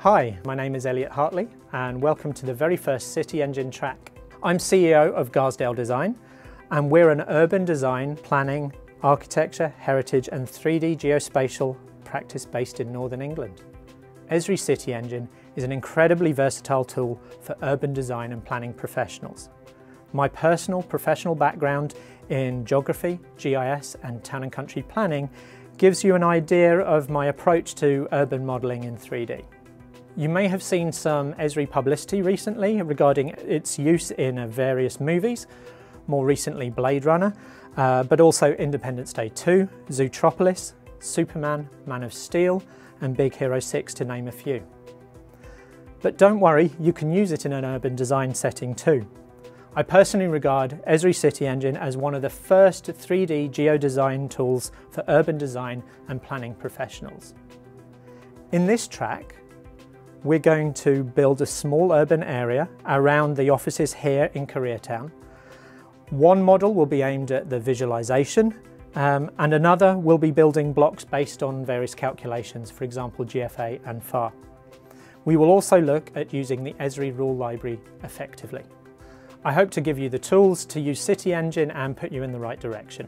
Hi, my name is Elliot Hartley and welcome to the very first City Engine track. I'm CEO of Garsdale Design and we're an urban design, planning, architecture, heritage and 3D geospatial practice based in Northern England. Esri City Engine is an incredibly versatile tool for urban design and planning professionals. My personal professional background in geography, GIS and town and country planning gives you an idea of my approach to urban modelling in 3D. You may have seen some Esri publicity recently regarding its use in various movies, more recently Blade Runner, but also Independence Day 2, Zootropolis, Superman, Man of Steel and Big Hero 6 to name a few. But don't worry, you can use it in an urban design setting too. I personally regard Esri City Engine as one of the first 3D geodesign tools for urban design and planning professionals. In this track, we're going to build a small urban area around the offices here in Koreatown. One model will be aimed at the visualization, and another will be building blocks based on various calculations, for example GFA and FAR. We will also look at using the Esri rule library effectively. I hope to give you the tools to use City Engine and put you in the right direction.